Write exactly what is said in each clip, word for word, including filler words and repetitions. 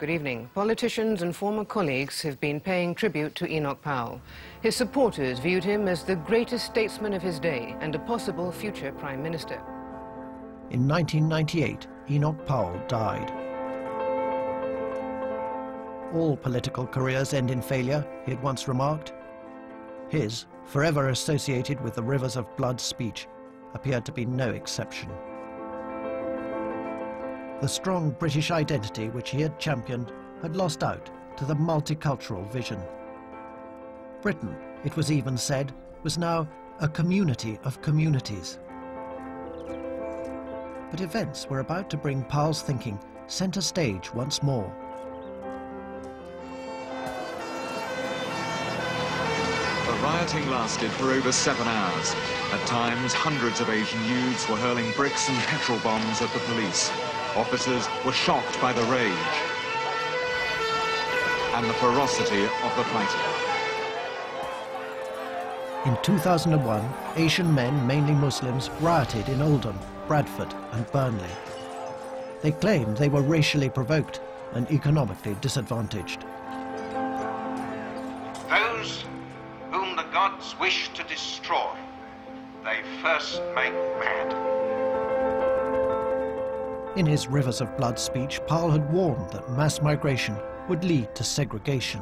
Good evening. Politicians and former colleagues have been paying tribute to Enoch Powell. His supporters viewed him as the greatest statesman of his day and a possible future prime minister. In nineteen ninety-eight, Enoch Powell died. All political careers end in failure, he had once remarked. His, forever associated with the rivers of blood speech, appeared to be no exception. The strong British identity which he had championed had lost out to the multicultural vision. Britain, it was even said, was now a community of communities. But events were about to bring Powell's thinking centre stage once more. The rioting lasted for over seven hours. At times, hundreds of Asian youths were hurling bricks and petrol bombs at the police. Officers were shocked by the rage and the ferocity of the fighting. In two thousand one, Asian men, mainly Muslims, rioted in Oldham, Bradford and Burnley. They claimed they were racially provoked and economically disadvantaged. Those whom the gods wish to destroy, they first make mad. In his Rivers of Blood speech, Powell had warned that mass migration would lead to segregation.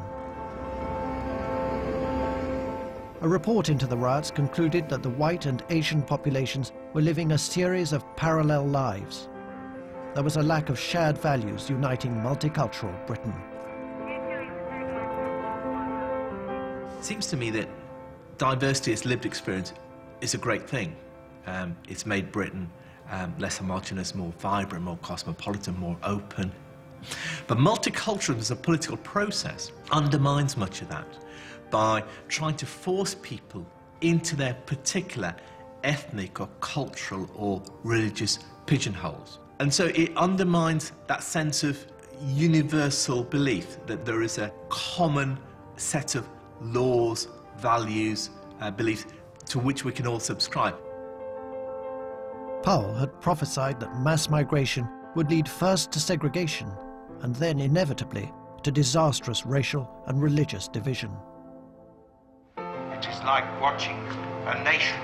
A report into the riots concluded that the white and Asian populations were living a series of parallel lives. There was a lack of shared values uniting multicultural Britain. It seems to me that diversity, its lived experience, is a great thing. Um, it's made Britain Um, less homogenous, more vibrant, more cosmopolitan, more open. But multiculturalism as a political process undermines much of that by trying to force people into their particular ethnic or cultural or religious pigeonholes. And so it undermines that sense of universal belief that there is a common set of laws, values, uh, beliefs to which we can all subscribe. Powell had prophesied that mass migration would lead first to segregation and then, inevitably, to disastrous racial and religious division. It is like watching a nation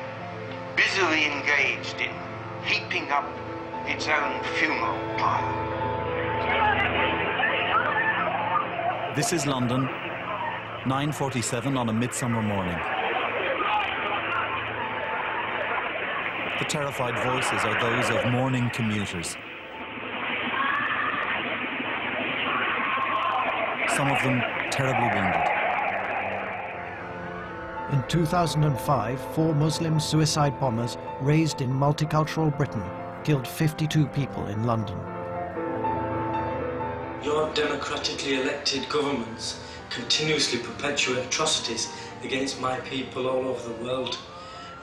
busily engaged in heaping up its own funeral pyre. This is London, nine forty-seven on a midsummer morning. The terrified voices are those of mourning commuters. Some of them terribly wounded. In two thousand five, four Muslim suicide bombers raised in multicultural Britain killed fifty-two people in London. Your democratically elected governments continuously perpetuate atrocities against my people all over the world.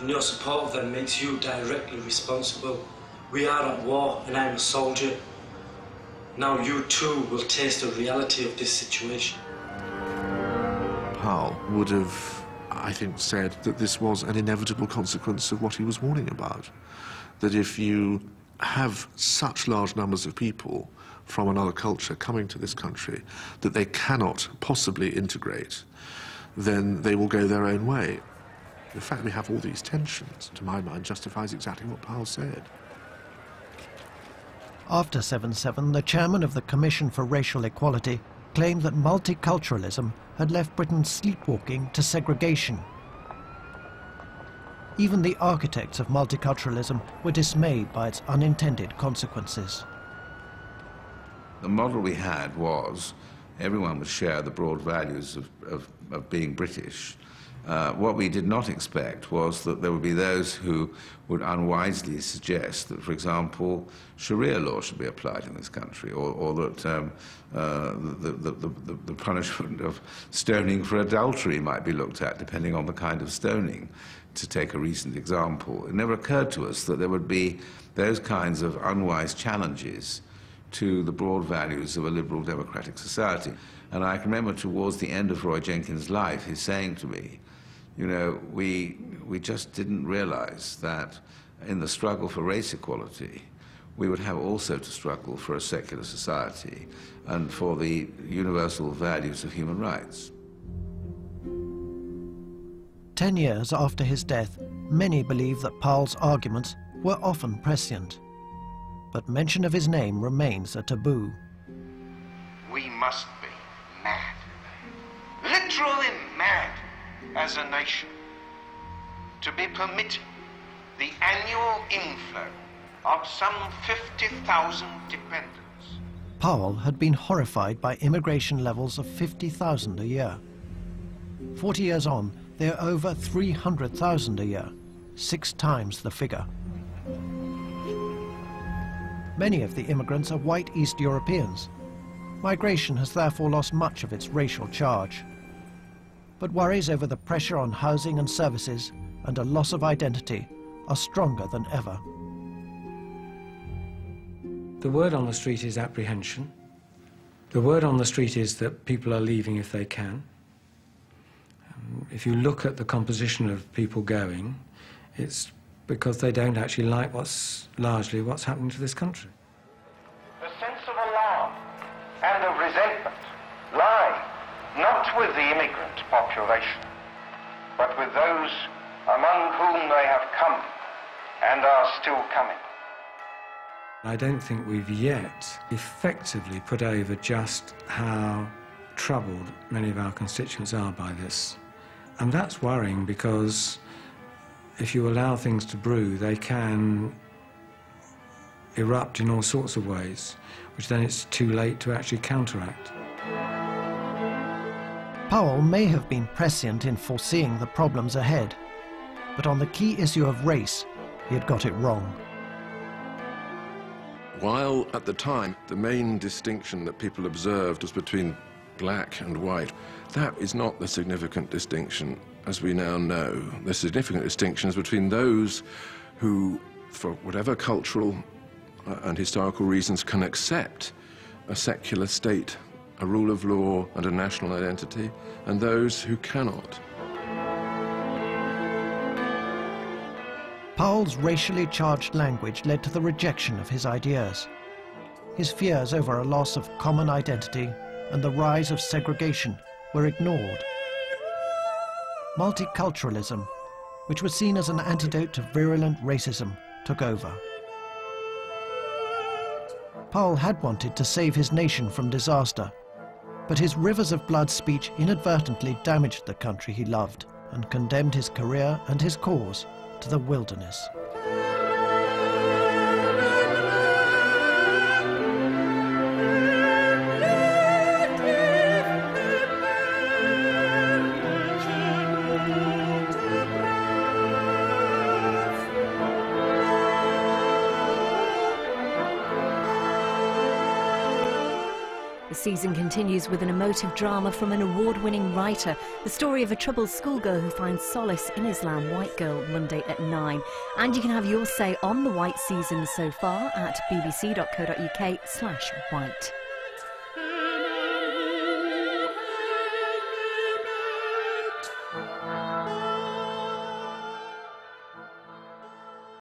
And your support of them makes you directly responsible. We are at war, and I'm a soldier. Now you too will taste the reality of this situation. Powell would have, I think, said that this was an inevitable consequence of what he was warning about. That if you have such large numbers of people from another culture coming to this country that they cannot possibly integrate, then they will go their own way. The fact we have all these tensions, to my mind, justifies exactly what Powell said. After seven seven, the chairman of the Commission for Racial Equality claimed that multiculturalism had left Britain sleepwalking to segregation. Even the architects of multiculturalism were dismayed by its unintended consequences. The model we had was everyone would share the broad values of, of, of being British. Uh, what we did not expect was that there would be those who would unwisely suggest that, for example, Sharia law should be applied in this country, or, or that um, uh, the, the, the, the punishment of stoning for adultery might be looked at, depending on the kind of stoning, to take a recent example. It never occurred to us that there would be those kinds of unwise challenges to the broad values of a liberal democratic society. And I can remember towards the end of Roy Jenkins' life, he's saying to me, you know, we, we just didn't realize that in the struggle for race equality, we would have also to struggle for a secular society and for the universal values of human rights. Ten years after his death, many believe that Powell's arguments were often prescient. But mention of his name remains a taboo. We must be mad, literally mad, as a nation, to be permitting the annual inflow of some fifty thousand dependents. Powell had been horrified by immigration levels of fifty thousand a year. Forty years on, they are over three hundred thousand a year, six times the figure. Many of the immigrants are white East Europeans. Migration has therefore lost much of its racial charge. But worries over the pressure on housing and services and a loss of identity are stronger than ever. The word on the street is apprehension. The word on the street is that people are leaving if they can. Um, if you look at the composition of people going, it's because they don't actually like what's largely what's happening to this country. The sense of alarm and of resentment lie not with the immigrant population, but with those among whom they have come and are still coming. I don't think we've yet effectively put over just how troubled many of our constituents are by this. And that's worrying, because if you allow things to brew, they can erupt in all sorts of ways, which then it's too late to actually counteract. Powell may have been prescient in foreseeing the problems ahead, but on the key issue of race, he had got it wrong. While at the time the main distinction that people observed was between black and white, that is not the significant distinction. As we now know, the significant distinction is between those who, for whatever cultural and historical reasons, can accept a secular state, a rule of law and a national identity, and those who cannot. Powell's racially charged language led to the rejection of his ideas. His fears over a loss of common identity and the rise of segregation were ignored. Multiculturalism, which was seen as an antidote to virulent racism, took over. Powell had wanted to save his nation from disaster, but his rivers of blood speech inadvertently damaged the country he loved and condemned his career and his cause to the wilderness. The season continues with an emotive drama from an award-winning writer, the story of a troubled schoolgirl who finds solace in Islam. White Girl, Monday at nine. And you can have your say on the White season so far at b b c dot co dot u k slash white.